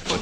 después